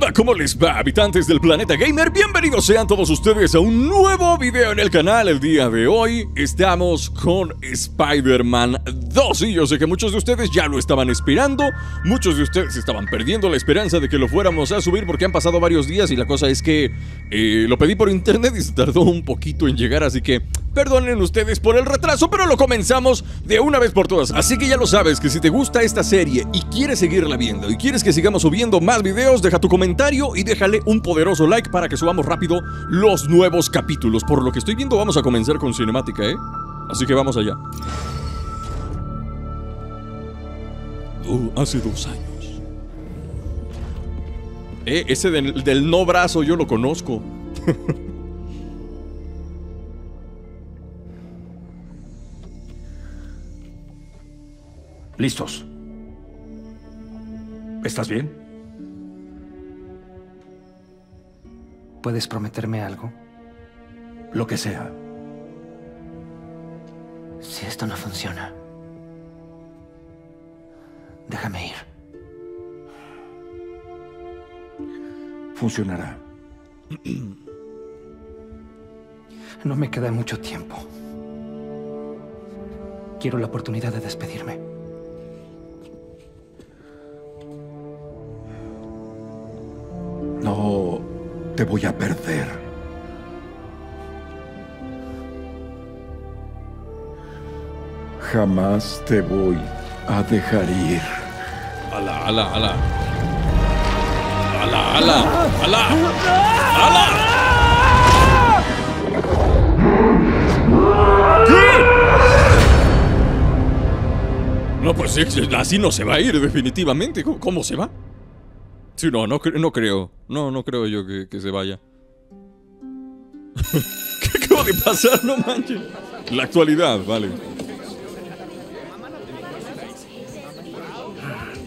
onda? ¿Cómo les va, habitantes del planeta gamer? Bienvenidos sean todos ustedes a un nuevo video en el canal. El día de hoy estamos con Spider-Man 2 y yo sé que muchos de ustedes ya lo estaban esperando. Muchos de ustedes estaban perdiendo la esperanza de que lo fuéramos a subir porque han pasado varios días y la cosa es que lo pedí por internet y se tardó un poquito en llegar, así que perdonen ustedes por el retraso, pero lo comenzamos de una vez por todas. Así que ya lo sabes, que si te gusta esta serie y quieres seguirla viendo y quieres que sigamos subiendo más videos, deja tu comentario y déjale un poderoso like para que subamos rápido los nuevos capítulos. Por lo que estoy viendo, vamos a comenzar con cinemática, ¿eh? Así que vamos allá. Hace 2 años. Ese del no brazo yo lo conozco. Listos. ¿Estás bien? ¿Puedes prometerme algo? Lo que sea. Si esto no funciona, déjame ir. Funcionará. No me queda mucho tiempo. Quiero la oportunidad de despedirme. No te voy a perder. Jamás te voy a dejar ir. ¡Ala, ala, ala! ¡Ala, ala! ¡Ala! ¡Ala! ¿Qué? No, pues así no se va a ir definitivamente. ¿Cómo se va? Sí, no creo. No creo yo que se vaya. ¿Qué acaba de pasar? No manches. La actualidad, vale.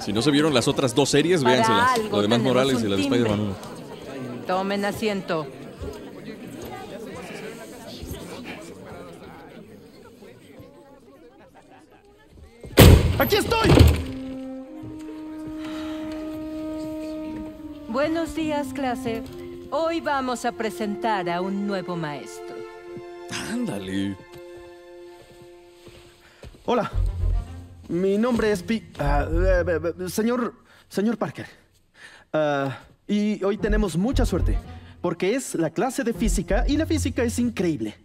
Si no se vieron las otras 2 series, véanselas. La de Miles Morales y la de Spider-Man 1. Tomen asiento. ¡Aquí estoy! Buenos días, clase. Hoy vamos a presentar a un nuevo maestro. Ándale. Hola. Mi nombre es señor Parker. Y hoy tenemos mucha suerte, porque es la clase de física y la física es increíble.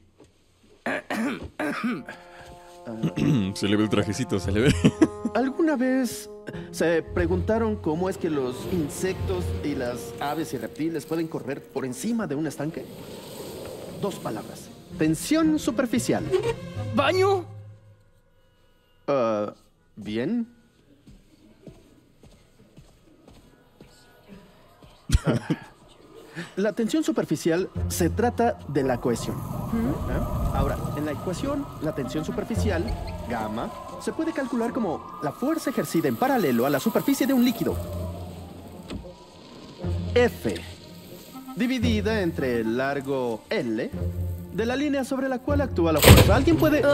Se le ve el trajecito, se le ve. ¿Alguna vez se preguntaron cómo es que los insectos y las aves y reptiles pueden correr por encima de un estanque? 2 palabras. Tensión superficial. ¿Baño? ¿Bien? La tensión superficial se trata de la cohesión. Ahora, en la ecuación, la tensión superficial, gamma, se puede calcular como la fuerza ejercida en paralelo a la superficie de un líquido. F, dividida entre el largo L de la línea sobre la cual actúa la fuerza. ¿Alguien puede...?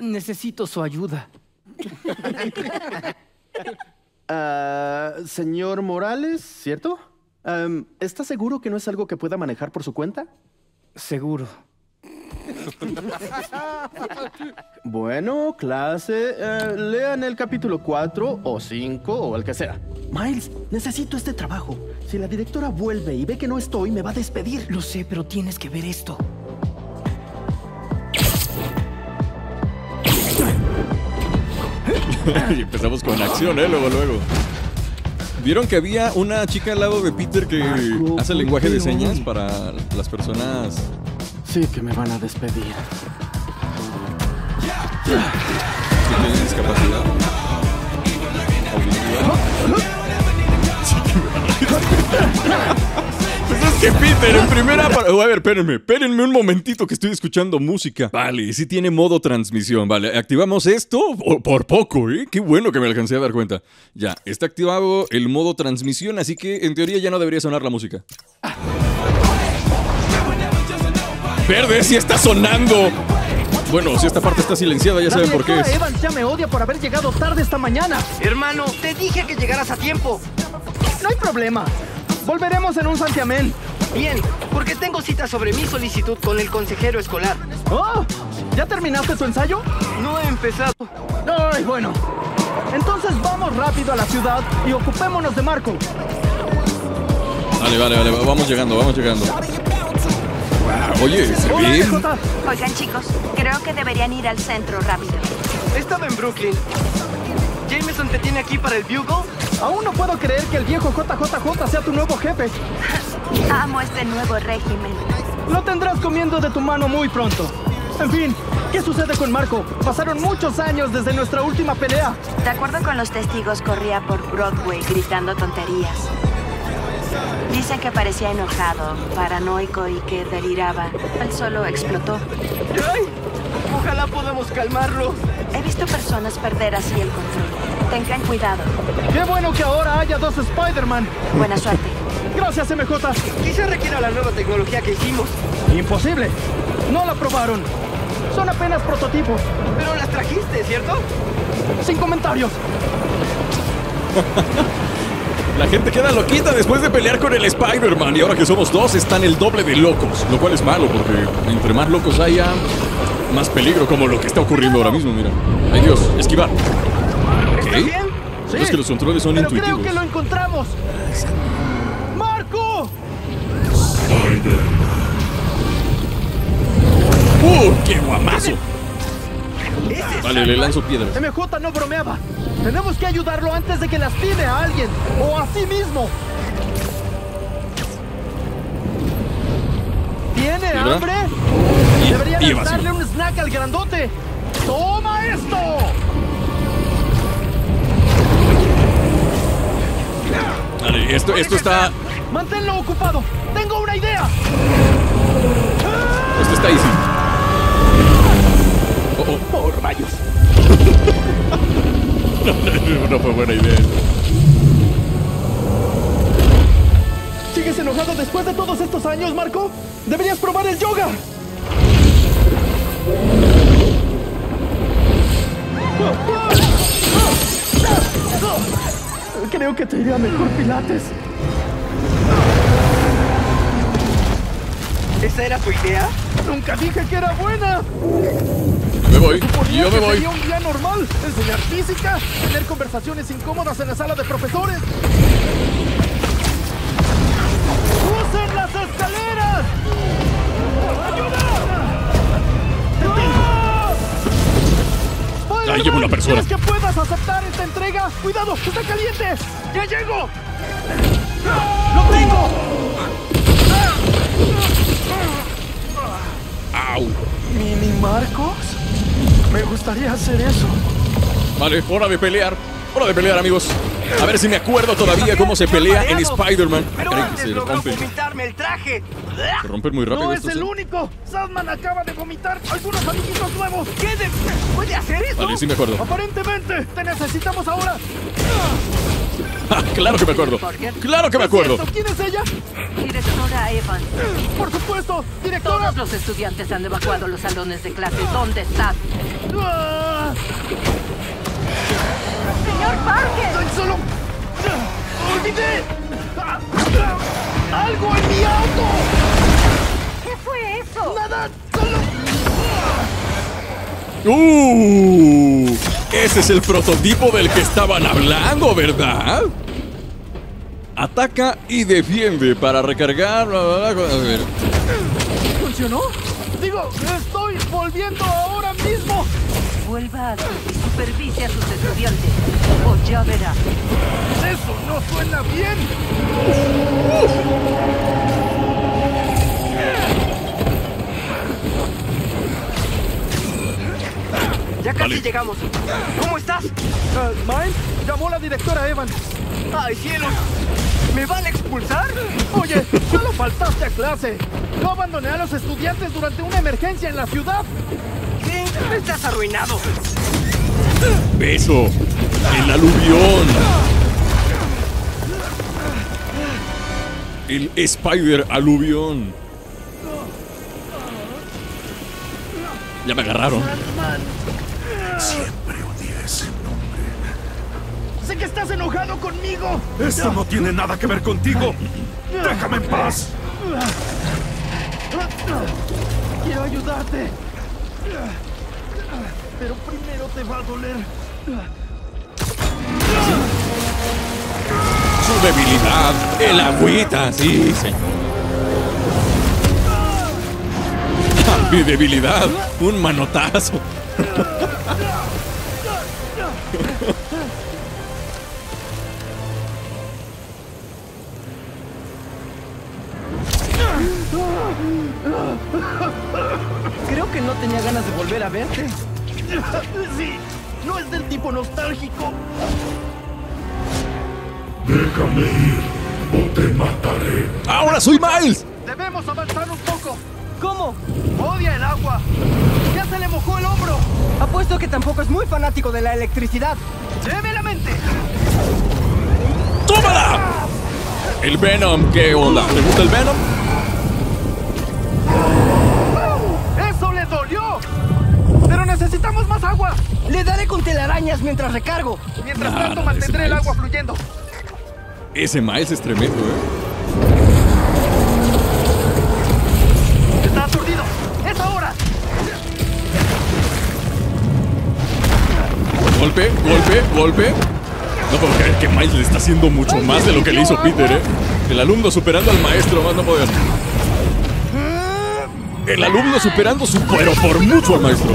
Necesito su ayuda. Señor Morales, ¿cierto? ¿Está seguro que no es algo que pueda manejar por su cuenta? Seguro. Bueno, clase, lean el capítulo 4 o 5 o el que sea. Miles, necesito este trabajo. Si la directora vuelve y ve que no estoy, me va a despedir. Lo sé, pero tienes que ver esto. Y empezamos con acción, luego. ¿Vieron que había una chica al lado de Peter que hace lenguaje de señas para las personas? Sí, que me van a despedir. ¿Que tienen discapacidad? Sí, que me van a despedir. Pues es que Peter, en primera... A ver, espérenme un momentito que estoy escuchando música. Vale, y sí tiene modo transmisión, vale. Activamos esto por poco, ¿eh? Qué bueno que me alcancé a dar cuenta. Ya, está activado el modo transmisión, así que en teoría ya no debería sonar la música. Verde, sí está sonando. Bueno, si esta parte está silenciada, ya saben por qué es. Evans ya me odia por haber llegado tarde esta mañana. Hermano, te dije que llegaras a tiempo. No hay problema. Volveremos en un santiamén. Bien, porque tengo cita sobre mi solicitud con el consejero escolar. ¡Oh! ¿Ya terminaste tu ensayo? No he empezado. Ay, bueno. Entonces vamos rápido a la ciudad y ocupémonos de Marko. Vale, vale, vale. Vamos llegando, vamos llegando. Wow, oye, ¿se bien? Oigan, chicos, creo que deberían ir al centro rápido. He estado en Brooklyn. ¿Jameson te tiene aquí para el bugle? Aún no puedo creer que el viejo JJJ sea tu nuevo jefe. Amo este nuevo régimen. Lo tendrás comiendo de tu mano muy pronto. En fin, ¿qué sucede con Marko? Pasaron muchos años desde nuestra última pelea. De acuerdo con los testigos, corría por Broadway gritando tonterías. Dicen que parecía enojado, paranoico y que deliraba. Él solo explotó. ¡Ay! Ojalá podamos calmarlo. He visto personas perder así el control. Tengan cuidado. ¡Qué bueno que ahora haya dos Spider-Man! Buena suerte. Gracias, MJ. Quizá requiera la nueva tecnología que hicimos. Imposible. No la probaron. Son apenas prototipos. Pero las trajiste, ¿cierto? Sin comentarios. La gente queda loquita después de pelear con el Spider-Man. Y ahora que somos dos, están el doble de locos. Lo cual es malo, porque entre más locos haya, más peligro, como lo que está ocurriendo ahora mismo, mira. Ay, Dios, esquivar. ¿Está bien? Sí. Es que los controles son intuitivos. Creo que lo encontramos. ¡Marko! ¡Qué guamazo! Vale, le lanzo piedras. MJ no bromeaba. Tenemos que ayudarlo antes de que lastime a alguien o a sí mismo. ¿Tiene hambre? Deberíamos darle un snack al grandote. ¡Toma esto! Vale, esto está... Manténlo ocupado. Tengo una idea. Esto está easy. Oh, por rayos. No fue buena idea. ¿Sigues enojado después de todos estos años, Marko? ¡Deberías probar el yoga! Creo que te iría mejor Pilates. ¿Esa era tu idea? ¡Nunca dije que era buena! Me voy, yo me voy. Sería un día normal, enseñar física, tener conversaciones incómodas en la sala de profesores. ¡Usen las escaleras! ¡Ayuda! ¡Ahí llevo una persona! ¿Quieres que puedas aceptar esta entrega? ¡Cuidado, está caliente! ¡Ya llego! ¡Lo tengo! ¡Au! ¿Mini Marko? Me gustaría hacer eso. Vale, hora de pelear, amigos. A ver si me acuerdo todavía cómo se pelea en Spider-Man. Pero antes logró vomitarme el traje. Se rompen muy rápido. No es el único. Sandman acaba de vomitar algunos amiguitos nuevos. ¿Qué puede hacer eso? Vale, sí me acuerdo. Aparentemente, te necesitamos ahora. Claro que me acuerdo. Claro que me acuerdo. ¿Quién es ella? Directora Evans. Por supuesto, directora. Todos los estudiantes han evacuado los salones de clase. ¿Dónde estás? ¡Señor Parker! ¡Tan solo! ¡Olvidé! ¡Algo en mi auto! ¿Qué fue eso? ¡Nada! ¡Solo! Ese es el prototipo del que estaban hablando, ¿verdad? Ataca y defiende para recargar... Bla, bla, bla, a ver. ¿Funcionó? Digo, estoy volviendo ahora mismo. Vuelva y supervise a sus estudiantes. O ya verá. ¡Eso no suena bien! Ya casi llegamos. ¿Cómo estás? Miles llamó la directora Evans. ¡Ay, cielos! ¿Me van a expulsar? Oye, solo faltaste a clase. No abandoné a los estudiantes durante una emergencia en la ciudad. ¿Qué? Estás arruinado. Beso. El aluvión. El Spider aluvión. Ya me agarraron. Siempre odié ese nombre. Sé que estás enojado conmigo. Esto no tiene nada que ver contigo. Déjame en paz. Quiero ayudarte. Pero primero te va a doler. Su debilidad, el agüita, sí, señor. Mi debilidad, un manotazo. Creo que no tenía ganas de volver a verte. Sí, no es del tipo nostálgico. Déjame ir o te mataré. ¡Ahora soy Miles! Debemos avanzar un poco. ¿Cómo? Odia el agua. Ya se le mojó el hombro. Apuesto que tampoco es muy fanático de la electricidad. ¡Lleve la mente! ¡Tómala! El Venom, ¿qué onda? ¿Te gusta el Venom? ¡Eso le dolió! ¡Pero necesitamos más agua! Le daré con telarañas mientras recargo. Mientras tanto mantendré el agua fluyendo. Ese Miles es tremendo, Está aturdido. ¡Es ahora! Golpe, golpe, golpe. No puedo creer que Miles le está haciendo mucho más de lo que le hizo Peter, El alumno superando al maestro, más no poder. El alumno superando su cuero por mucho al maestro.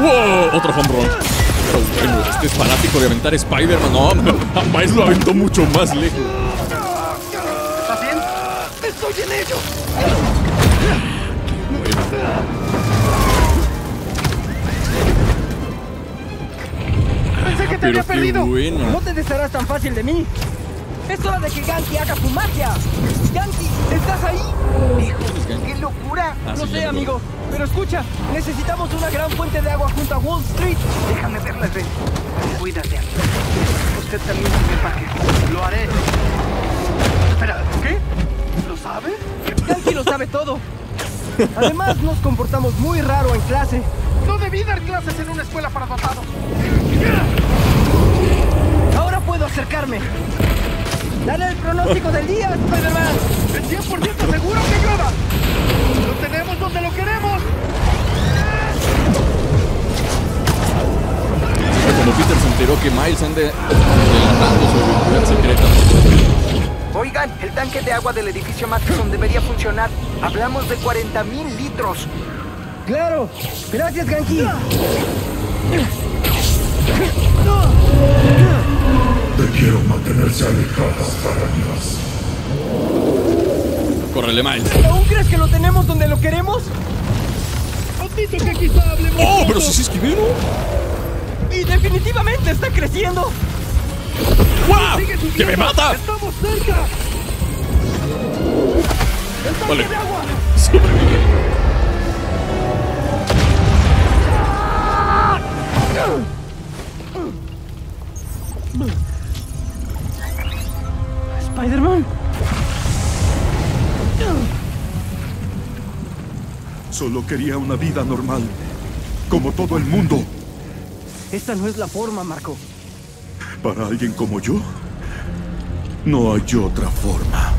¡Wow! Otro home run. Pero bueno, este es fanático de aventar Spider-Man. No, a Miles lo aventó mucho más lejos. ¿Estás bien? ¡Estoy en ello! Pensé que te había perdido. No te desharás tan fácil de mí. Es hora de que Ganke haga su magia. Ganke, ¿estás ahí? Hijo, qué locura. No sé, amigo, pero escucha, necesitamos una gran fuente de agua junto a Wall Street. Déjame verla, Ben. Cuídate. Usted también se empaque. Lo haré. Espera, ¿qué? ¿Lo sabe? Ganke lo sabe todo. Además, nos comportamos muy raro en clase. No debí dar clases en una escuela para dotados. Ahora puedo acercarme. ¡Dale el pronóstico del día, Spider-Man! ¡El 100% seguro que llueva! ¡Lo tenemos donde lo queremos! Cuando Peter se enteró que Miles anda relatando su aventura secreta. Oigan, el tanque de agua del edificio Maxson debería funcionar. Hablamos de 40,000 litros. ¡Claro! ¡Gracias, Ganke! Quiero mantenerse alejadas para más. Córrele, Miles. ¿Pero aún crees que lo tenemos donde lo queremos? Admito que quizá hablemos. ¡Oh, pero si se escribieron! ¡Y definitivamente está creciendo! ¡Guau! ¡Wow! ¡Que me mata! ¡Estamos cerca! ¡Está vale. De agua! ¡Sobrevive! Spider-Man. Solo quería una vida normal, como todo el mundo. Esta no es la forma, Marko. Para alguien como yo, no hay otra forma.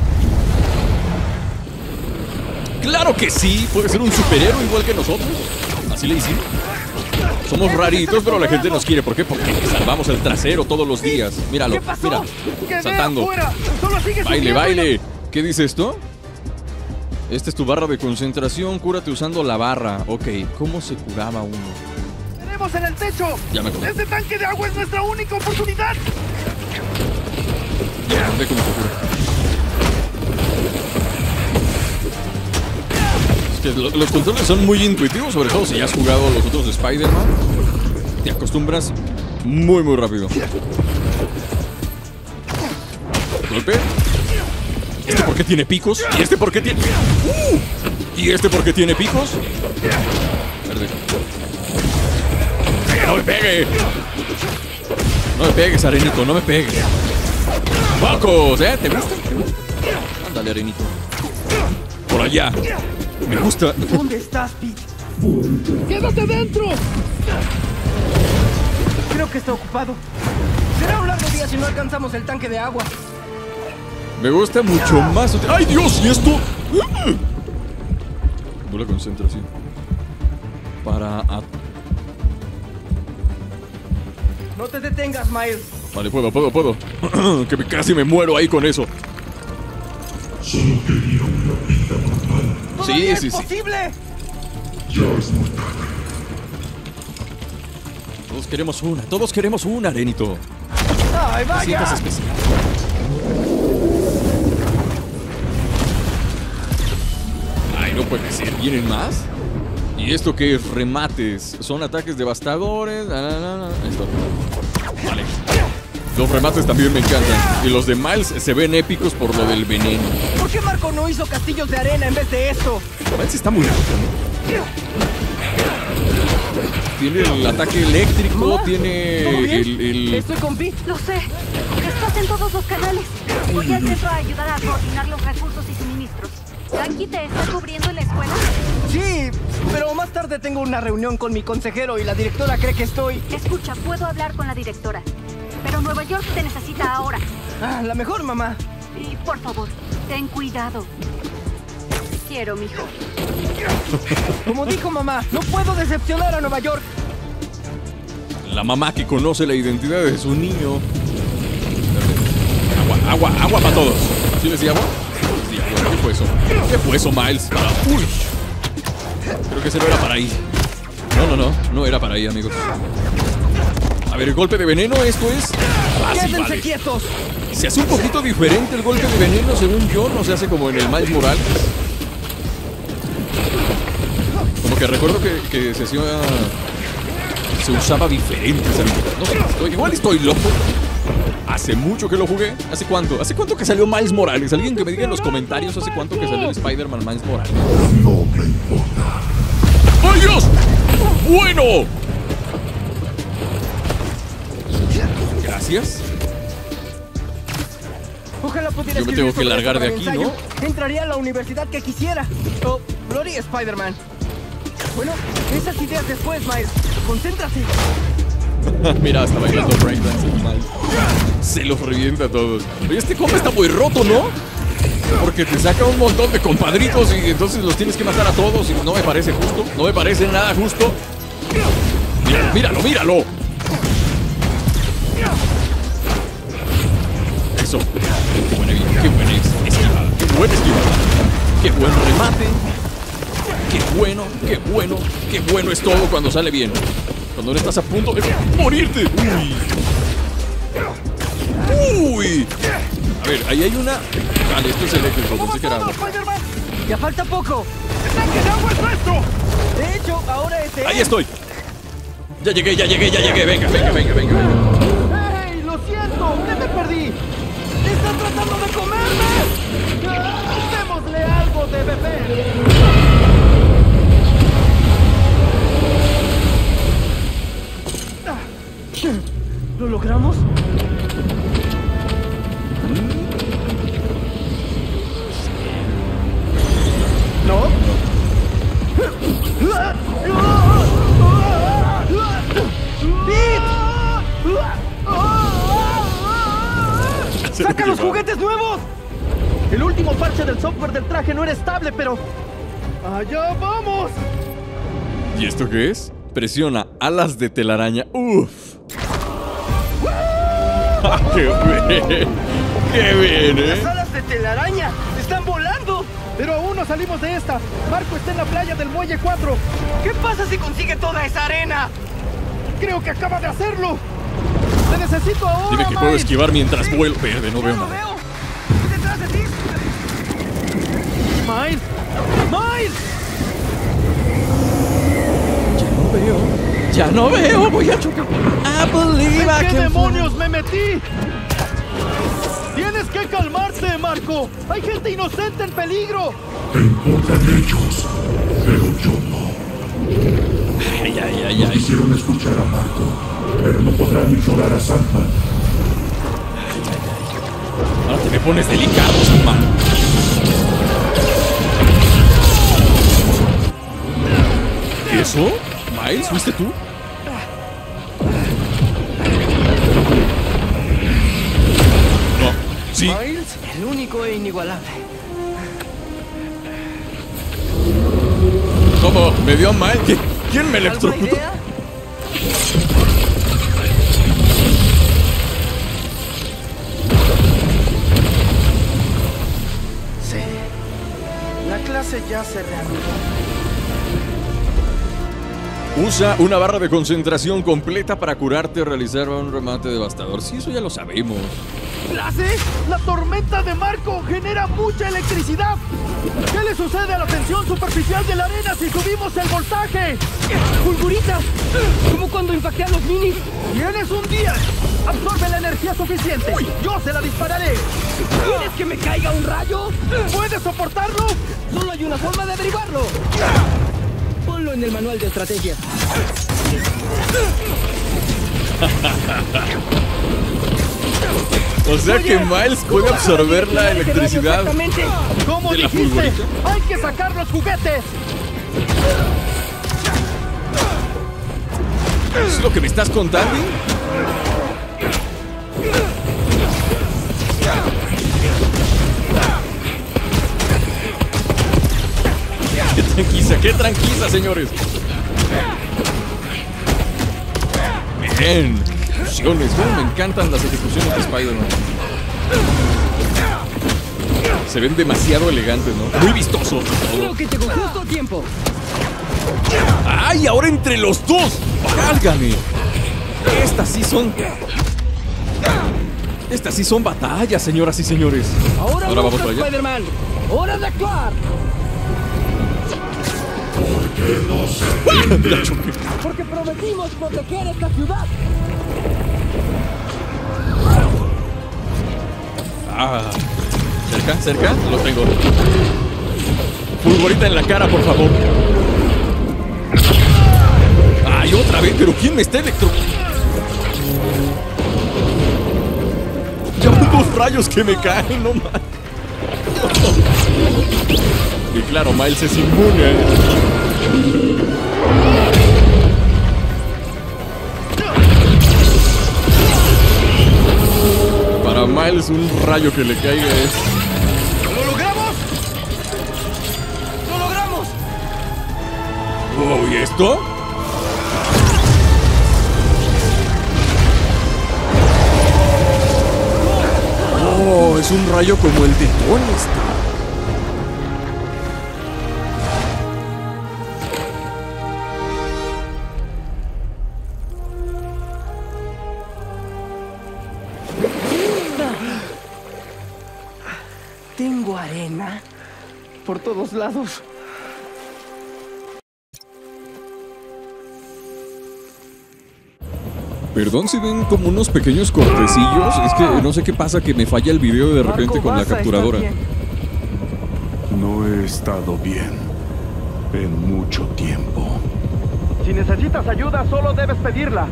¡Claro que sí! Puede ser un superhéroe igual que nosotros. Así le hicimos. Somos raritos, pero la gente nos quiere. ¿Por qué? Porque salvamos el trasero todos los días. Míralo, mira, saltando. Baile, baile. ¿Qué dice esto? Esta es tu barra de concentración. Cúrate usando la barra. Ok, ¿cómo se curaba uno? ¡Tenemos en el techo! Ya me acordé. ¡Este tanque de agua es nuestra única oportunidad! Ya, ve cómo se cura. Los controles son muy intuitivos, sobre todo si ya has jugado a los otros de Spider-Man. Te acostumbras muy rápido. Golpe. ¿Este por qué tiene picos? ¿Y este por qué tiene...? ¿Y este por qué tiene picos? Verde. ¡No me pegue! No me pegues, Arenito, no me pegues. ¡Pocos! ¿Te gusta? Ándale, Arenito. por allá. Me gusta. ¿Dónde estás, Pete? ¡Quédate dentro! Creo que está ocupado. Será un largo día si no alcanzamos el tanque de agua. Me gusta mucho más. ¡Ay, Dios! ¿Y esto? No la concentración. Para... No te detengas, Miles. Vale, puedo. Que casi me muero ahí con eso. Solo quería una vida normal. ¡Todavía es posible! Ya es muy tarde. Todos queremos una, Arenito. ¡Ay, vaya! Te sientas especial. Ay, no puede ser. ¿Vienen más? ¿Y esto qué es? Remates. Son ataques devastadores. Esto. Vale. Los remates también me encantan. Y los de Miles se ven épicos por lo del veneno. ¿Por qué Marko no hizo castillos de arena en vez de esto? Miles está muy rápido. Tiene el ataque eléctrico, Estoy con Pete. Lo sé. Estás en todos los canales. Voy al centro a ayudar a coordinar los recursos y suministros. ¿Ganke te está cubriendo en la escuela? Sí, pero más tarde tengo una reunión con mi consejero y la directora cree que estoy... Escucha, puedo hablar con la directora. Pero Nueva York te necesita ahora. Ah, la mejor, mamá. Y por favor, ten cuidado. Quiero, mijo. Como dijo mamá, no puedo decepcionar a Nueva York. La mamá que conoce la identidad de su niño. Agua para todos. ¿Sí les di agua? Sí, agua. ¿Qué fue eso, Miles? ¡Uy! Creo que ese no era para ahí. No era para ahí, amigos. A ver, el golpe de veneno, esto es... ¡Quédense quietos! Se hace un poquito diferente el golpe de veneno, según yo. No se hace como en el Miles Morales. Como que recuerdo que se hacía... Se usaba diferente esa habilidad. No sé, igual estoy loco. Hace mucho que lo jugué. ¿Hace cuánto? ¿Hace cuánto que salió Miles Morales? Alguien que me diga en los comentarios hace cuánto que salió el Spider-Man Miles Morales. No me importa. ¡Oh, Dios! ¡Bueno! Gracias. Ojalá pudiera. Yo me tengo que largar de aquí, ¿no? Entraría a la universidad que quisiera. Oh, Glory Spider-Man. Bueno, esas ideas después, Miles. Concéntrate. Mira, hasta bailando breakdance. Se los revienta a todos. Oye, este compa está muy roto, ¿no? Porque te saca un montón de compadritos y entonces los tienes que matar a todos. Y no me parece justo. No me parece nada justo. Míralo. Eso. Qué buena esquivada. Qué buen remate. Qué bueno es todo cuando sale bien. Cuando estás a punto de morirte. Uy. A ver, ahí hay una. Vale, esto es eléctrico, pensé que era agua. Ya falta poco. De hecho, ahora es. Ahí estoy. Ya llegué. Venga. ¡Hey! Lo siento, me perdí. ¡Están tratando de comerme! ¡Démosle algo de beber! ¿Lo logramos? ¿No? ¡Pete! ¡Saca los juguetes nuevos! El último parche del software del traje no era estable, pero... ¡Allá vamos! ¿Y esto qué es? Presiona alas de telaraña. ¡Uf! ¡Qué bien! Las alas de telaraña están volando. Pero aún no salimos de esta. Marko está en la playa del muelle 4. ¿Qué pasa si consigue toda esa arena? Creo que acaba de hacerlo. Te necesito ahora. Dime que puedo esquivar mientras vuelo. Verde, no veo nada. ¡Veo! ¡Detrás de ti! ¡Miles! Ya no veo, voy a chocar. ¿En qué demonios me metí? Tienes que calmarte, Marko. Hay gente inocente en peligro. Te importan ellos, pero yo no. Ay. Quisieron escuchar a Marko, pero no podrán ignorar a Sandman. Ahora te me pones delicado, Sandman. ¿Eso? ¿Miles, fuiste tú? No, sí. Miles, el único e inigualable. ¿Cómo? ¿Me dio mal? ¿Quién me electrocutó? Sí. La clase ya se reanudó. Usa una barra de concentración completa para curarte o realizar un remate devastador. Sí, eso ya lo sabemos. ¿Clase? La tormenta de Marko genera mucha electricidad. ¿Qué le sucede a la tensión superficial de la arena si subimos el voltaje? ¡Fulgurita! Como cuando impacté a los minis. ¡Tienes un día! Absorbe la energía suficiente. Uy. Yo se la dispararé. ¿Quieres que me caiga un rayo? ¿Puedes soportarlo? Solo hay una forma de derivarlo. Ponlo en el manual de estrategia. O sea, oye, que Miles puede absorber la electricidad. Exactamente. ¿Cómo dijiste? ¡Hay que sacar los juguetes! ¿Es lo que me estás contando? Qué tranquila, señores. Bien. Me encantan las ejecuciones de Spider-Man. Se ven demasiado elegantes, ¿no? Muy vistosos. Creo que llegó justo a tiempo. ¡Ay! ¡Ahora entre los dos! ¡Válgame! Estas sí son batallas, señoras y señores. Ahora vamos para allá. Spider-Man, ¡hora de actuar! ¿Por qué no se rinden? Porque prometimos proteger esta ciudad. Ah, cerca, lo tengo. Fulgorita en la cara, por favor. Ay, otra vez, pero ¿quién me está Ya unos rayos que me caen, no más. Y claro, Miles es inmune. Para Miles un rayo que le caiga es... ¡Lo logramos! ¡Lo logramos! Oh, ¿y esto? Oh, es un rayo como el de Tony Stark. Arena por todos lados. Perdón si ven como unos pequeños cortecillos. Es que no sé qué pasa, que me falla el video de repente con la capturadora. No he estado bien en mucho tiempo. Si necesitas ayuda, solo debes pedirla.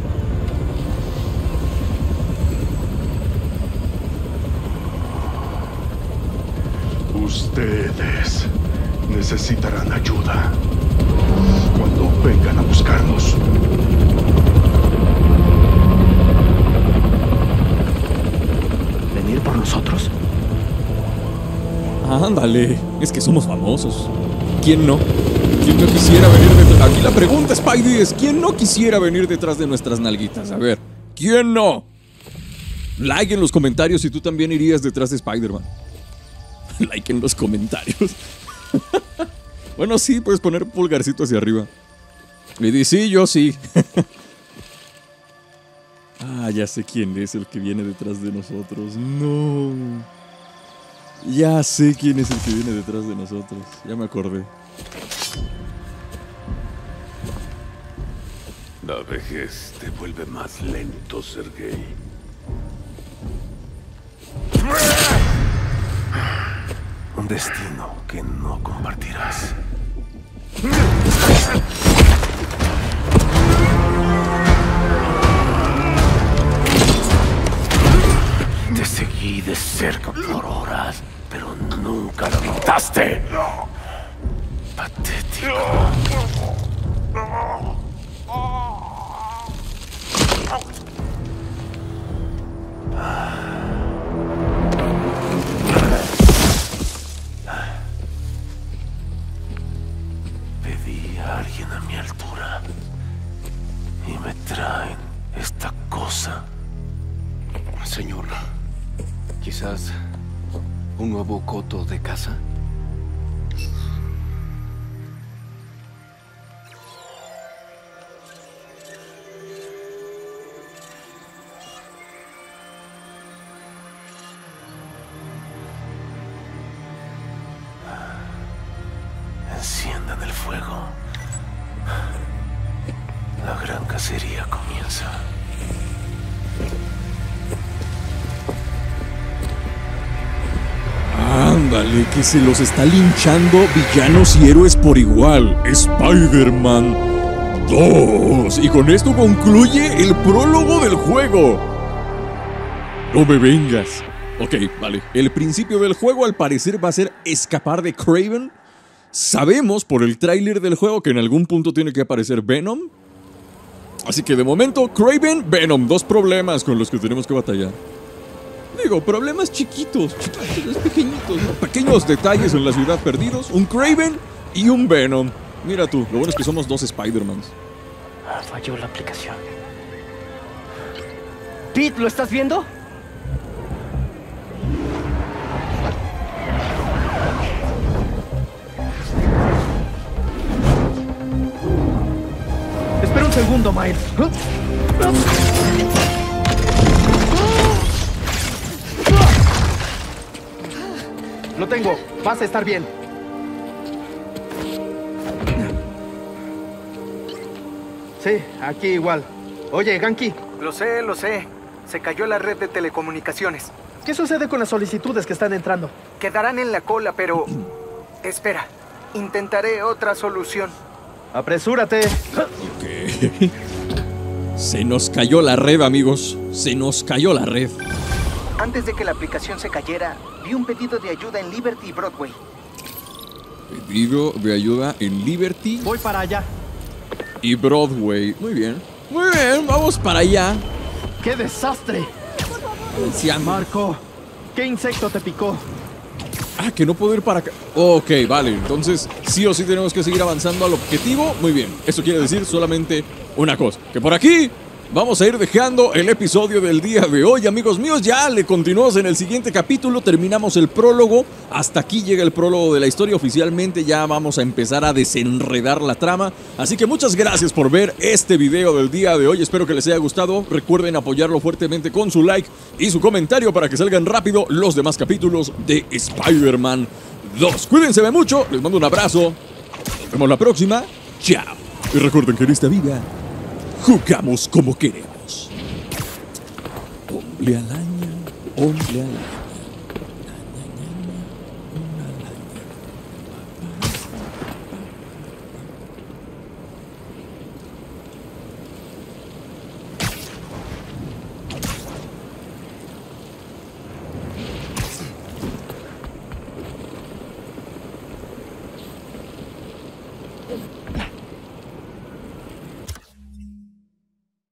Ustedes necesitarán ayuda cuando vengan a buscarnos. ¿Venir por nosotros? Ándale, es que somos famosos. ¿Quién no? ¿Quién no quisiera venir detrás? Aquí la pregunta, Spidey, es ¿quién no quisiera venir detrás de nuestras nalguitas? A ver, ¿quién no? Like en los comentarios si tú también irías detrás de Spider-Man. Like en los comentarios. Bueno, sí, puedes poner un pulgarcito hacia arriba. Me dice, sí, yo sí. Ah, ya sé quién es el que viene detrás de nosotros. No. Ya sé quién es el que viene detrás de nosotros. Ya me acordé. La vejez te vuelve más lento, Sergei. Un destino que no compartirás. Te seguí de cerca por horas, pero nunca lo notaste. Patético. señor. Quizás un nuevo coto de casa. Enciendan el fuego. La gran cacería comienza. Ándale, que se los está linchando villanos y héroes por igual. Spider-Man 2. Y con esto concluye el prólogo del juego. No me vengas. Ok, vale. El principio del juego al parecer va a ser escapar de Kraven. Sabemos por el tráiler del juego que en algún punto tiene que aparecer Venom. Así que de momento, Kraven, Venom. Dos problemas con los que tenemos que batallar. Digo, problemas chiquitos, pequeñitos, ¿no? Pequeños detalles en la ciudad perdidos. Un Kraven y un Venom. Mira tú, lo bueno es que somos dos Spider-Mans. Ah, falló la aplicación. Pete, ¿lo estás viendo? Espera un segundo, Miles. Lo tengo. Vas a estar bien. Sí, aquí igual. Oye, Ganke. Lo sé. Se cayó la red de telecomunicaciones. ¿Qué sucede con las solicitudes que están entrando? Quedarán en la cola, pero... Espera. Intentaré otra solución. ¡Apresúrate! Ok. Se nos cayó la red, amigos. Se nos cayó la red. Antes de que la aplicación se cayera... Vi un pedido de ayuda en Liberty y Broadway. Pedido de ayuda en Liberty. Voy para allá. Y Broadway. Muy bien, vamos para allá. ¡Qué desastre! Marko, ¿qué insecto te picó? Ah, que no puedo ir para acá. Ok, vale, entonces sí o sí tenemos que seguir avanzando al objetivo. Muy bien, eso quiere decir solamente una cosa. Que por aquí... Vamos a ir dejando el episodio del día de hoy, amigos míos. Ya le continuamos en el siguiente capítulo. Terminamos el prólogo. Hasta aquí llega el prólogo de la historia. Oficialmente ya vamos a empezar a desenredar la trama. Así que muchas gracias por ver este video del día de hoy. Espero que les haya gustado. Recuerden apoyarlo fuertemente con su like y su comentario para que salgan rápido los demás capítulos de Spider-Man 2. Cuídense mucho. Les mando un abrazo. Nos vemos la próxima. Chao. Y recuerden que en esta vida... jugamos como queremos. Hombre alaña, hombre alaña.